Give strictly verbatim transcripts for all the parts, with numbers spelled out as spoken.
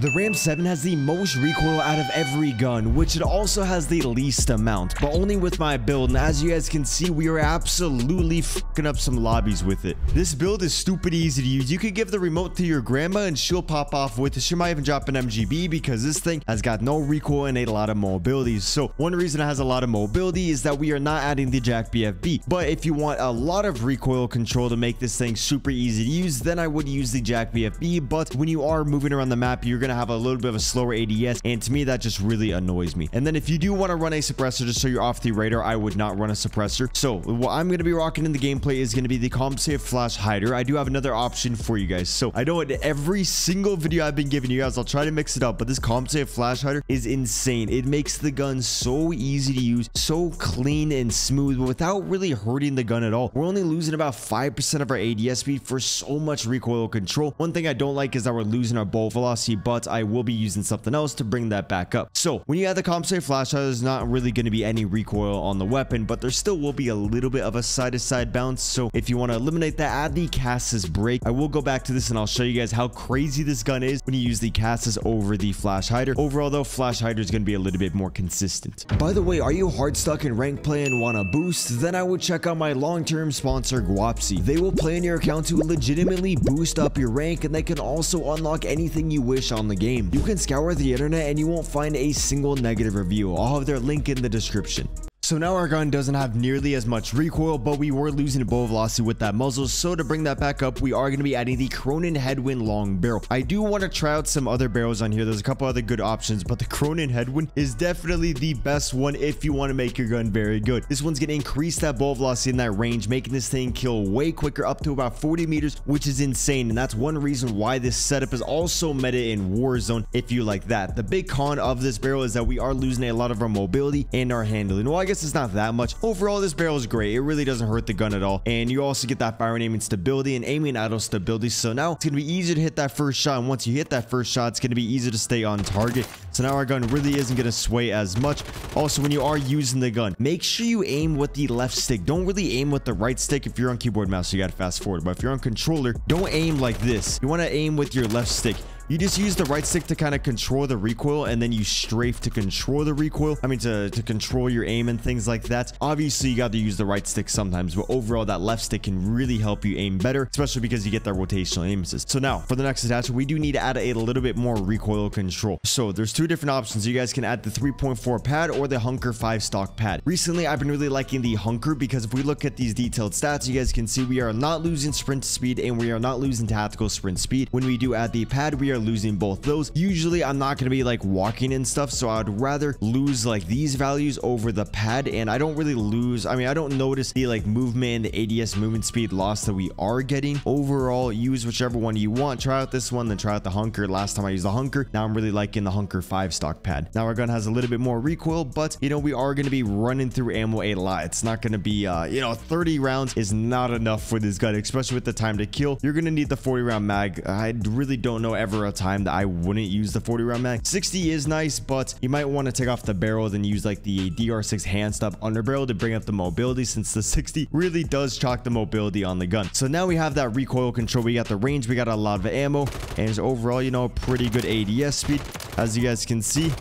The Ram seven has the most recoil out of every gun, which it also has the least amount, but only with my build, and as you guys can see, we are absolutely fucking up some lobbies with it. This build is stupid easy to use. You could give the remote to your grandma and she'll pop off with it. She might even drop an M G B because this thing has got no recoil and a lot of mobility. So one reason it has a lot of mobility is that we are not adding the Jack B F B, but if you want a lot of recoil control to make this thing super easy to use, then I would use the Jack B F B, but when you are moving around the map, you're going to have a little bit of a slower A D S, and to me that just really annoys me. And then if you do want to run a suppressor just so you're off the radar, I would not run a suppressor. So what I'm going to be rocking in the gameplay is going to be the compensated flash hider. I do have another option for you guys, so I know in every single video I've been giving you guys I'll try to mix it up, but this compensated flash hider is insane. It makes the gun so easy to use, so clean and smooth without really hurting the gun at all. We're only losing about five percent of our A D S speed for so much recoil control. One thing I don't like is that we're losing our bolt velocity, but I will be using something else to bring that back up. So when you add the compensated flash hider, there's not really going to be any recoil on the weapon, but there still will be a little bit of a side-to-side bounce. So if you want to eliminate that, add the Cassus break. I will go back to this and I'll show you guys how crazy this gun is when you use the Cassus over the flash hider. Overall though, flash hider is going to be a little bit more consistent. By the way, are you hard stuck in rank play and want a boost? Then I would check out my long-term sponsor Guapsi. They will play in your account to legitimately boost up your rank, and they can also unlock anything you wish on the game. You can scour the internet and you won't find a single negative review. I'll have their link in the description. So now our gun doesn't have nearly as much recoil, but we were losing bow velocity with that muzzle. So to bring that back up, we are going to be adding the Cronin headwind long barrel. I do want to try out some other barrels on here. There's a couple other good options, but the Cronin headwind is definitely the best one if you want to make your gun very good. This one's going to increase that bow velocity in that range, making this thing kill way quicker, up to about forty meters, which is insane. And that's one reason why this setup is also meta in Warzone, if you like that. The big con of this barrel is that we are losing a lot of our mobility and our handling. Well, I guess it's not that much. Overall, this barrel is great. It really doesn't hurt the gun at all, and you also get that firing aiming stability and aiming idle stability. So now it's gonna be easier to hit that first shot, and once you hit that first shot, it's gonna be easier to stay on target. So now our gun really isn't gonna sway as much. Also, when you are using the gun, make sure you aim with the left stick. Don't really aim with the right stick. If you're on keyboard mouse, so you gotta fast forward, but if you're on controller, don't aim like this. You want to aim with your left stick. You just use the right stick to kind of control the recoil, and then you strafe to control the recoil. I mean, to, to control your aim and things like that. Obviously, you got to use the right stick sometimes, but overall, that left stick can really help you aim better, especially because you get that rotational aim assist. So now, for the next attachment, we do need to add a little bit more recoil control. So there's two different options. You guys can add the three point four pad or the Hunker five stock pad. Recently, I've been really liking the Hunker, because if we look at these detailed stats, you guys can see we are not losing sprint speed and we are not losing tactical sprint speed. When we do add the pad, we are losing both those. Usually I'm not going to be like walking and stuff, so I'd rather lose like these values over the pad, and I don't really lose, I mean, I don't notice the like movement and the A D S movement speed loss that we are getting. Overall, use whichever one you want. Try out this one, then try out the Hunker. Last time I used the Hunker. Now I'm really liking the Hunker five stock pad. Now our gun has a little bit more recoil, but you know, we are going to be running through ammo a lot. It's not going to be uh you know, thirty rounds is not enough for this gun, especially with the time to kill. You're going to need the forty round mag. I really don't know ever a time that I wouldn't use the forty round mag. sixty is nice, but you might want to take off the barrel, then use like the D R six hand stop under barrel to bring up the mobility, since the sixty really does chalk the mobility on the gun. So now we have that recoil control, we got the range, we got a lot of ammo, and overall, you know, pretty good A D S speed. As you guys can see,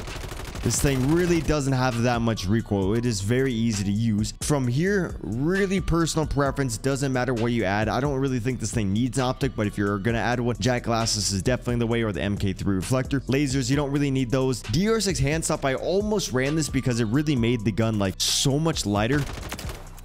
this thing really doesn't have that much recoil. It is very easy to use. From here, really personal preference. Doesn't matter what you add. I don't really think this thing needs an optic, but if you're going to add one, Jack glasses is definitely the way, or the M K three reflector. Lasers, you don't really need those. D R six hand stop, I almost ran this because it really made the gun like so much lighter,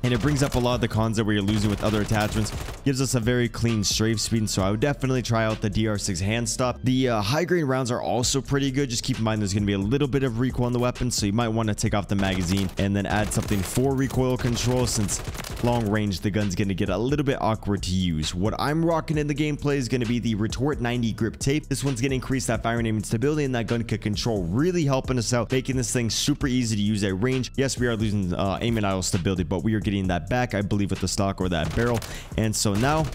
and it brings up a lot of the cons that we are losing with other attachments. Gives us a very clean strafe speed, so I would definitely try out the D R six hand stop. The uh, high grade rounds are also pretty good. Just keep in mind there's going to be a little bit of recoil on the weapon, so you might want to take off the magazine and then add something for recoil control, since long range the gun's going to get a little bit awkward to use. What I'm rocking in the gameplay is going to be the Retort ninety grip tape. This one's going to increase that firing aim and stability, and that gun could control, really helping us out, making this thing super easy to use at range. Yes, we are losing uh, aim and idle stability, but we are getting that back, I believe, with the stock or that barrel. And so now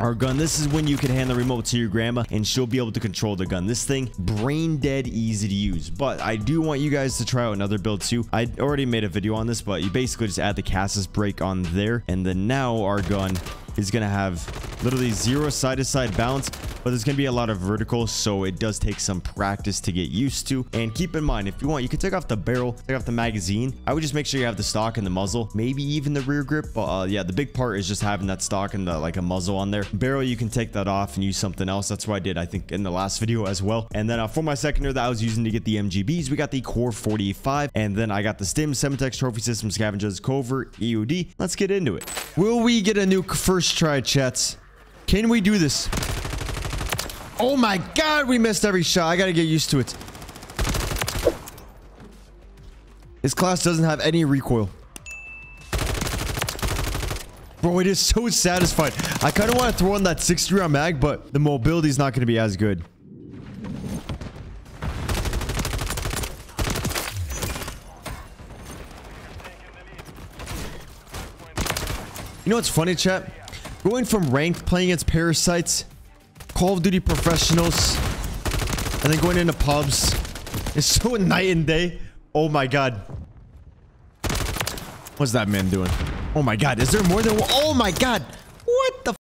our gun, this is when you can hand the remote to your grandma and she'll be able to control the gun. This thing, brain dead easy to use. But I do want you guys to try out another build too. I already made a video on this, but you basically just add the Cassus break on there, and then now our gun is going to have literally zero side-to-side bounce, but there's going to be a lot of vertical, so it does take some practice to get used to. And keep in mind, if you want, you can take off the barrel, take off the magazine. I would just make sure you have the stock and the muzzle, maybe even the rear grip. But uh, yeah, the big part is just having that stock and the, like a muzzle on there. Barrel, you can take that off and use something else. That's what I did, I think, in the last video as well. And then uh, for my secondary that I was using to get the M G Bs, we got the Core forty-five, and then I got the Stim, Semitex, Trophy System, Scavengers, Covert, E O D. Let's get into it. Will we get a nuke first try, chats? Can we do this? Oh my god, we missed every shot. I gotta get used to it. This class doesn't have any recoil. Bro, it is so satisfying. I kind of want to throw in that sixty round mag, but the mobility is not going to be as good. You know what's funny, chat? Going from ranked, playing against parasites, Call of Duty professionals, and then going into pubs. It's so night and day. Oh my god. What's that man doing? Oh my god, is there more than one? Oh my god! What the f?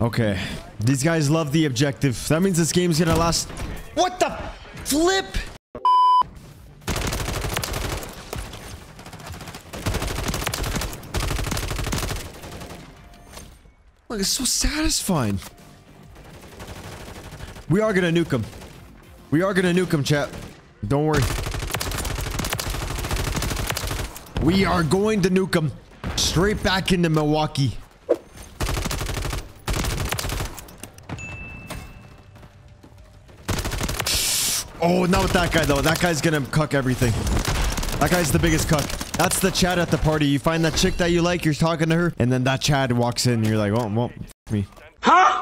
Okay. These guys love the objective. That means this game's gonna last. What the flip? Look, it's so satisfying. We are gonna nuke him. We are gonna nuke him, chat. Don't worry. We are going to nuke him. Straight back into Milwaukee. Oh, not with that guy, though. That guy's gonna cuck everything. That guy's the biggest cuck. That's the chat at the party. You find that chick that you like, you're talking to her, and then that Chad walks in and you're like, oh, well, f me. Huh?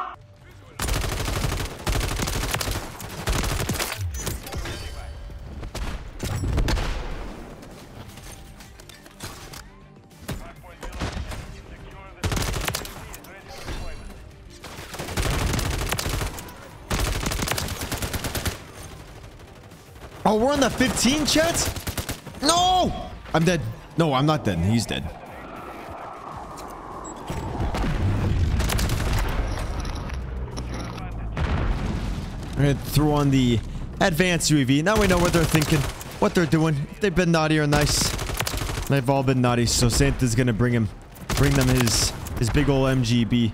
Oh, we're on the fifteen, chats? No! I'm dead. No, I'm not dead. He's dead. I'm going to throw on the advanced U A V. Now we know what they're thinking, what they're doing. If they've been naughty or nice. They've all been naughty, so Santa's going to bring him, bring them his, his big old M G B.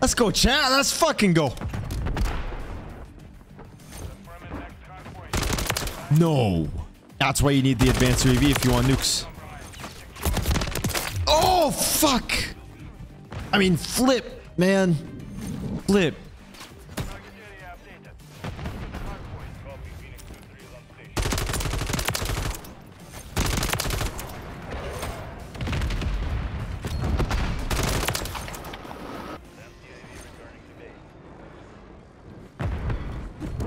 Let's go, chat. Let's fucking go. No. That's why you need the advanced U A V if you want nukes. Oh, fuck. I mean, flip, man. Flip.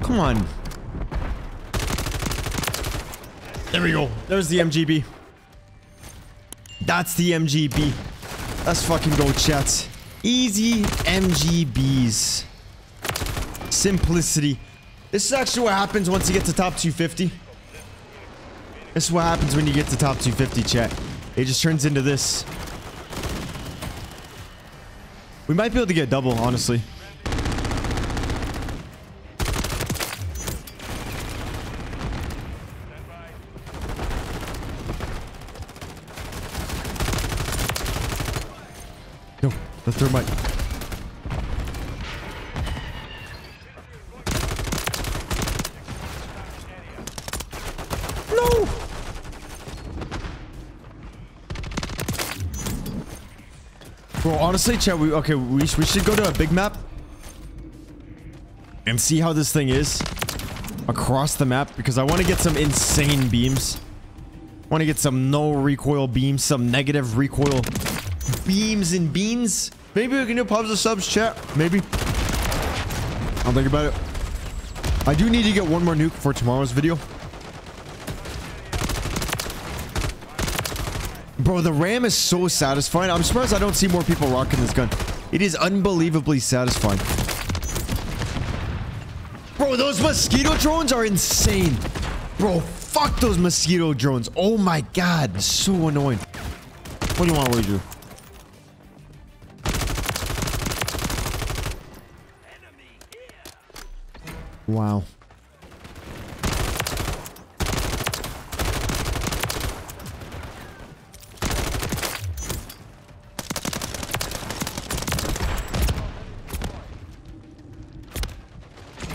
Come on. There we go. There's the M G B. That's the M G B. Let's fucking go, chat. Easy M G Bs. Simplicity. This is actually what happens once you get to top two fifty. This is what happens when you get to top two fifty, chat. It just turns into this. We might be able to get double, honestly. The thermite. No! Bro, honestly, chat, we okay, we, we should go to a big map and see how this thing is across the map, because I want to get some insane beams. Want to get some no recoil beams, some negative recoil beams and beans. Maybe we can do pubs or subs, chat. Maybe. I'll think about it. I do need to get one more nuke for tomorrow's video. Bro, the RAM is so satisfying. I'm surprised I don't see more people rocking this gun. It is unbelievably satisfying. Bro, those mosquito drones are insane. Bro, fuck those mosquito drones. Oh my god, so annoying. What do you want, Roger? Wow.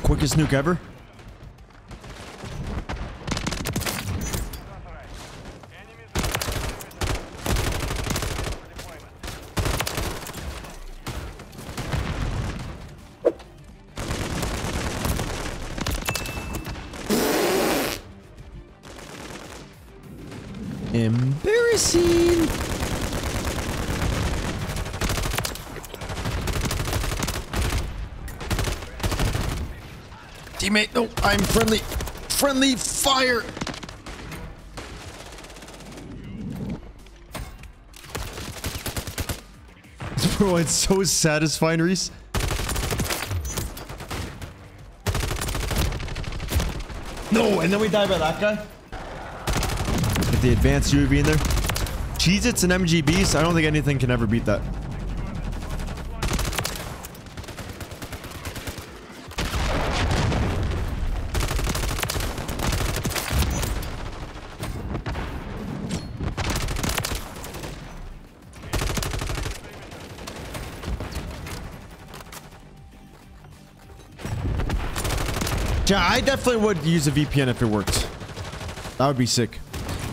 Quickest nuke ever. Embarrassing. Teammate, no, I'm friendly. Friendly fire. Bro, it's so satisfying, Reese. No, and then we die by that guy. Get the advanced U A V in there. Jeez, it's an M G B, so I don't think anything can ever beat that. Yeah, I definitely would use a V P N if it worked. That would be sick.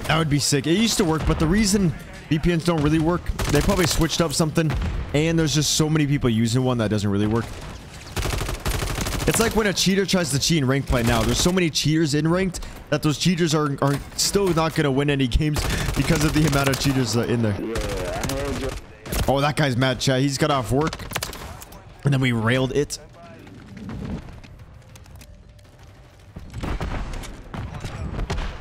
That would be sick. It used to work, but the reason V P Ns don't really work, they probably switched up something, and there's just so many people using one that doesn't really work. It's like when a cheater tries to cheat in ranked play now. There's so many cheaters in ranked that those cheaters are, are still not going to win any games because of the amount of cheaters uh, in there. Oh, that guy's mad, chat. He's got off work, and then we railed it.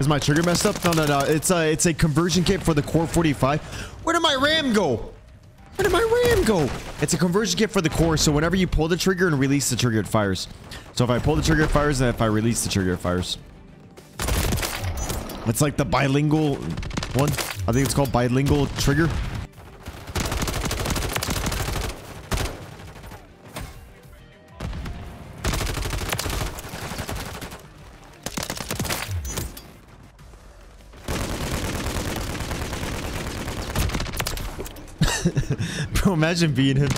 Is my trigger messed up? No, no, no. It's a, it's a conversion kit for the Core forty-five. Where did my RAM go? Where did my RAM go? It's a conversion kit for the Core, so whenever you pull the trigger and release the trigger, it fires. So if I pull the trigger, it fires, and if I release the trigger, it fires. It's like the bilingual one. I think it's called bilingual trigger. Bro, imagine being him.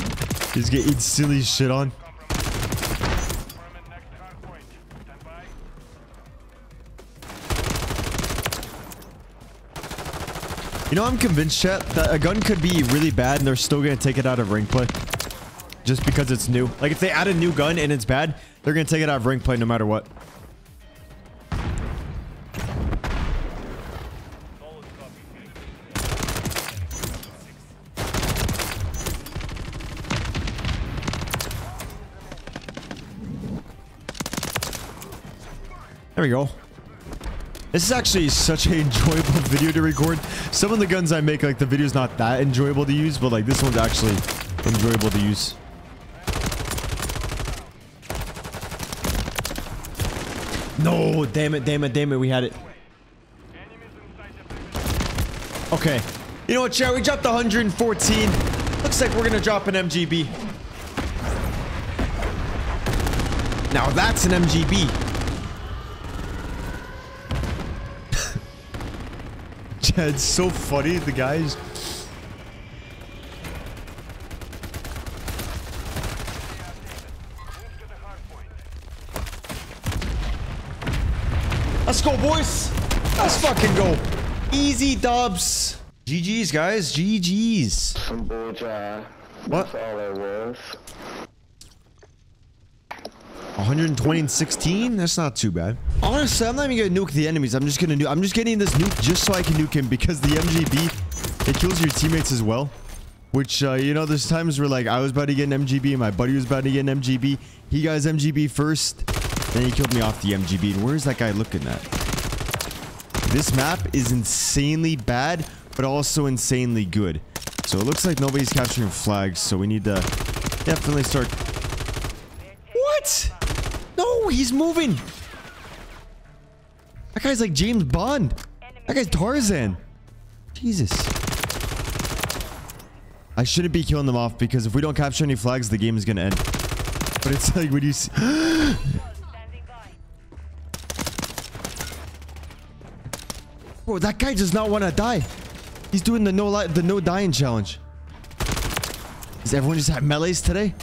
He's getting silly shit on. You know, I'm convinced, chat, that a gun could be really bad and they're still gonna take it out of rank play just because it's new. Like, if they add a new gun and it's bad, they're gonna take it out of rank play no matter what. There we go. This is actually such an enjoyable video to record. Some of the guns I make, like, the video's not that enjoyable to use, but like this one's actually enjoyable to use. No, damn it, damn it, damn it, we had it. Okay. You know what, chat? We dropped one hundred fourteen. Looks like we're gonna drop an M G B. Now that's an M G B. It's so funny, the guys. Let's go, boys. Let's fucking go. Easy dubs. G Gs, guys. G Gs. Some bullseye. What? That's all it was. one hundred twenty and sixteen? That's not too bad. Honestly, I'm not even gonna nuke the enemies. I'm just gonna nuke. I'm just getting this nuke just so I can nuke him because the M G B, it kills your teammates as well. which, uh, you know, there's times where, like, I was about to get an M G B, my buddy was about to get an M G B. He got his M G B first, then he killed me off the M G B. And where's that guy looking at? This map is insanely bad, but also insanely good. So it looks like nobody's capturing flags, so we need to definitely start... What? No, he's moving! That guy's like James Bond. That guy's Tarzan. Jesus. I shouldn't be killing them off, because if we don't capture any flags, the game is going to end. But it's like when you see... Bro, that guy does not want to die. He's doing the no li the no dying challenge. Does everyone just have melees today?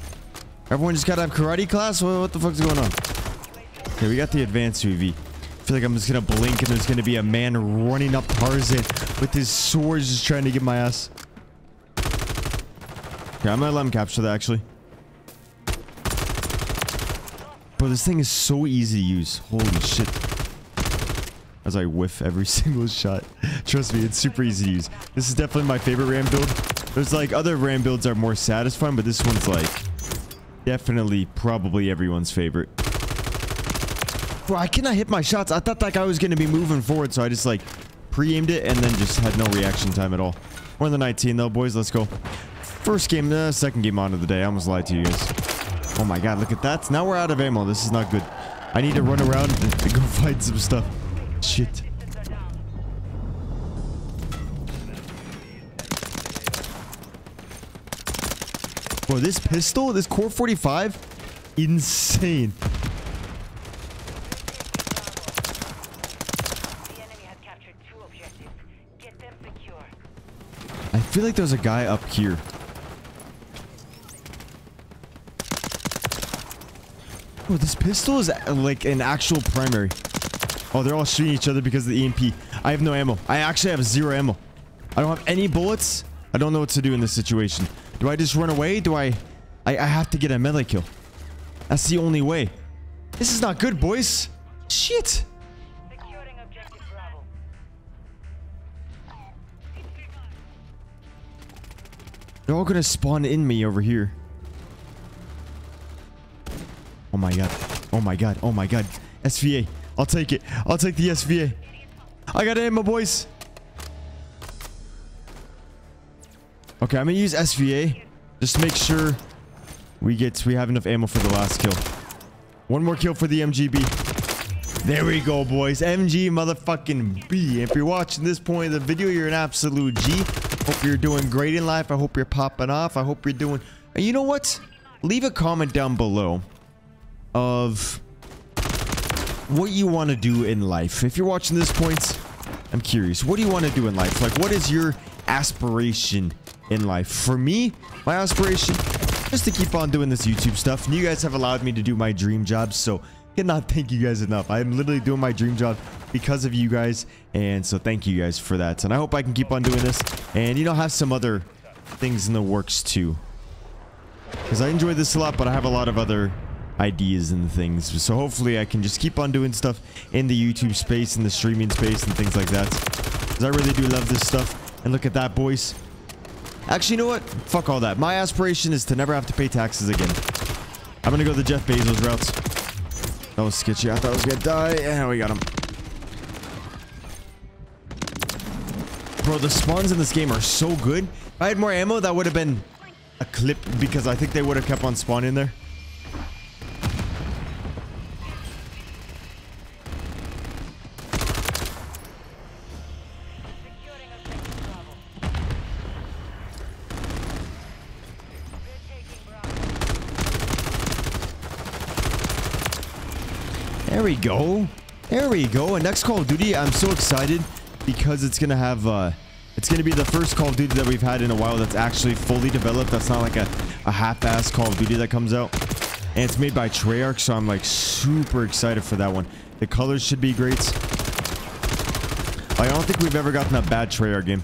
Everyone just got to have karate class? What, what the fuck's going on? Okay, we got the advanced U A V. I feel like I'm just going to blink and there's going to be a man running up Tarzan with his sword just trying to get my ass. Okay, I'm going to let him capture that, actually. Bro, this thing is so easy to use. Holy shit. As I whiff every single shot. Trust me, it's super easy to use. This is definitely my favorite RAM build. There's like other RAM builds are more satisfying, but this one's like definitely probably everyone's favorite. Bro, I cannot hit my shots. I thought that guy was going to be moving forward, so I just like pre-aimed it and then just had no reaction time at all. We're in the nineteen though, boys. Let's go. First game, uh, second game on of the day. I almost lied to you guys. Oh my god, look at that. Now we're out of ammo. This is not good. I need to run around and go find some stuff. Shit. Bro, this pistol, this Core forty-five, insane. I feel like there's a guy up here. Bro, this pistol is like an actual primary. Oh, they're all shooting each other because of the E M P. I have no ammo. I actually have zero ammo. I don't have any bullets. I don't know what to do in this situation. Do I just run away? Do I... I, I have to get a melee kill. That's the only way. This is not good, boys. Shit. Securing objective Bravo. They're all gonna spawn in me over here. Oh my god. Oh my god. Oh my god. S V A. I'll take it. I'll take the S V A. I got ammo, boys. Okay, I'm gonna use S V A. Just to make sure we get we have enough ammo for the last kill. One more kill for the M G B. There we go, boys. M G motherfucking B. If you're watching this point of the video, you're an absolute G. Hope you're doing great in life. I hope you're popping off. I hope you're doing. And you know what? Leave a comment down below of what you want to do in life. If you're watching this point, I'm curious. What do you want to do in life? Like, what is your aspiration in life? For me, my aspiration is to keep on doing this YouTube stuff. And you guys have allowed me to do my dream job, so cannot thank you guys enough. I'm literally doing my dream job because of you guys. And so thank you guys for that. And I hope I can keep on doing this. And, you know, have some other things in the works too. Because I enjoy this a lot, but I have a lot of other... ideas and things, so hopefully I can just keep on doing stuff in the YouTube space, in the streaming space and things like that, because I really do love this stuff. And look at that, boys. Actually, you know what, fuck all that. My aspiration is to never have to pay taxes again. I'm gonna go the Jeff Bezos route. That was sketchy. I thought I was gonna die. Yeah, we got him. Bro, the spawns in this game are so good. If I had more ammo, that would have been a clip, because I think they would have kept on spawning there. There we go. There we go. And next Call of Duty, I'm so excited because it's going to have, uh, it's going to be the first Call of Duty that we've had in a while that's actually fully developed. That's not like a, a half-assed Call of Duty that comes out. And it's made by Treyarch, so I'm like super excited for that one. The colors should be great. I don't think we've ever gotten a bad Treyarch game.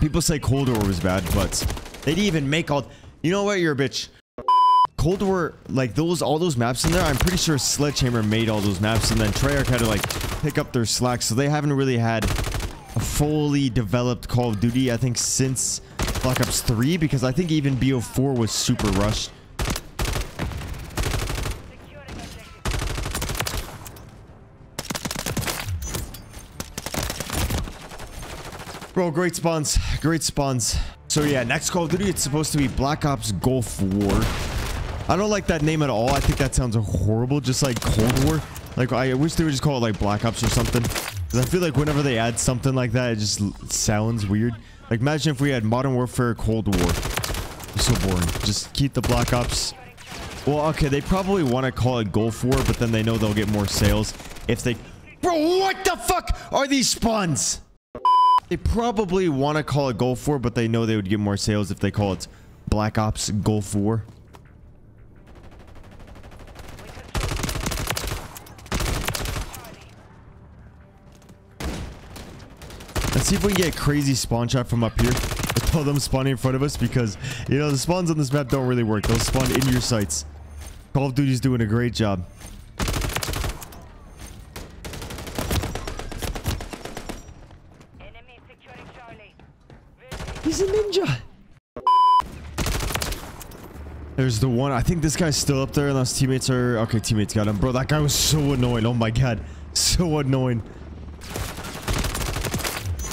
People say Cold War was bad, but they didn't even make all... You know what? You're a bitch. Cold War, like those, all those maps in there, I'm pretty sure Sledgehammer made all those maps, and then Treyarch had to like pick up their slack, so they haven't really had a fully developed Call of Duty, I think, since Black Ops three, because I think even B O four was super rushed. Bro, great spawns. Great spawns. So yeah, next Call of Duty, it's supposed to be Black Ops Golf War. I don't like that name at all. I think that sounds horrible, just like Cold War. Like, I wish they would just call it like Black Ops or something. Because I feel like whenever they add something like that, it just sounds weird. Like, imagine if we had Modern Warfare Cold War. It's so boring. Just keep the Black Ops. Well, okay, they probably want to call it Golf War, but then they know they'll get more sales if they... Bro, what the fuck are these spawns? They probably want to call it Golf War, but they know they would get more sales if they call it Black Ops Golf War. Let's see if we can get a crazy spawn shot from up here. With all them spawning in front of us, because, you know, the spawns on this map don't really work. They'll spawn in your sights. Call of Duty's doing a great job. He's a ninja. There's the one. I think this guy's still up there unless teammates are... Okay, teammates got him. Bro, that guy was so annoying. Oh my god. So annoying.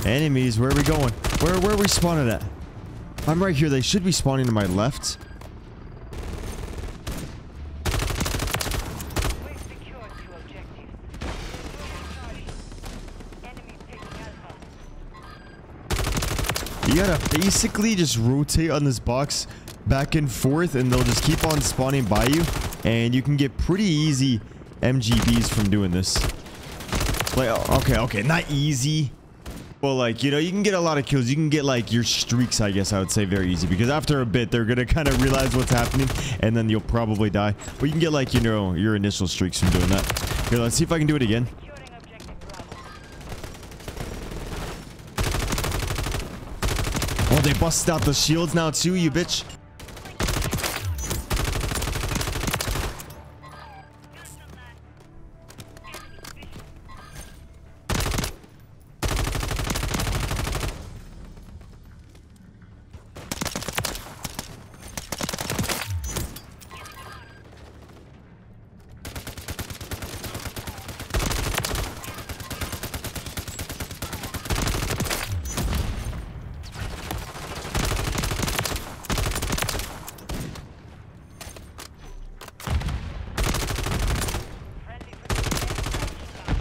Enemies. Where are we going? Where, where are we spawning at? I'm right here. They should be spawning to my left. You gotta basically just rotate on this box back and forth, and they'll just keep on spawning by you, and you can get pretty easy M G Bs from doing this. Like, okay, okay, not easy. Well, like, you know, you can get a lot of kills. You can get, like, your streaks, I guess I would say, very easy. Because after a bit, they're going to kind of realize what's happening, and then you'll probably die. But you can get, like, you know, your initial streaks from doing that. Here, let's see if I can do it again. Oh, they busted out the shields now too, you bitch.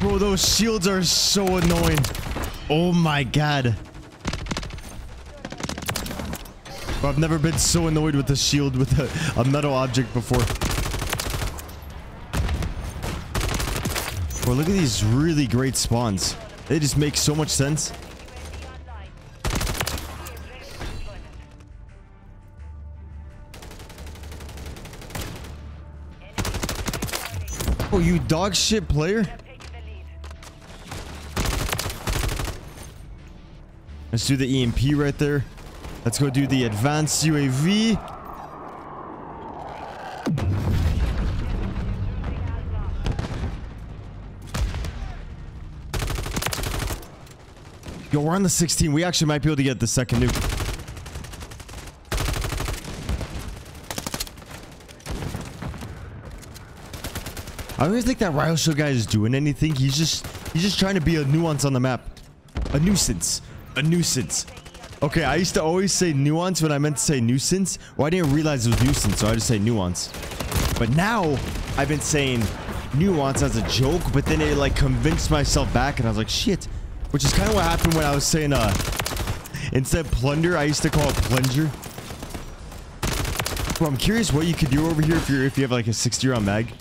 Bro, those shields are so annoying. Oh my god. Bro, I've never been so annoyed with a shield with a, a metal object before. Bro, look at these really great spawns. They just make so much sense. Oh, you dog shit player. Let's do the E M P right there. Let's go do the advanced U A V. Yo, we're on the sixteen. We actually might be able to get the second nuke. I always think that Ryo Show guy is doing anything. He's just he's just trying to be a nuance on the map. A nuisance. A nuisance. Okay, I used to always say nuance when I meant to say nuisance. Well, I didn't realize it was nuisance, so I just say nuance. But now, I've been saying nuance as a joke, but then it, like, convinced myself back, and I was like, shit. Which is kind of what happened when I was saying, uh, instead of plunder, I used to call it plunger. Bro, I'm curious what you could do over here if, you're, if you have, like, a sixty round mag.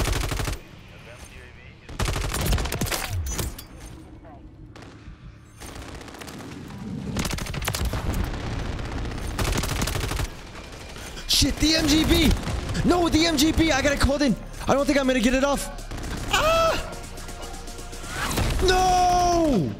Shit, the M G B! No, the M G B! I got it called in! I don't think I'm gonna get it off! Ah! No!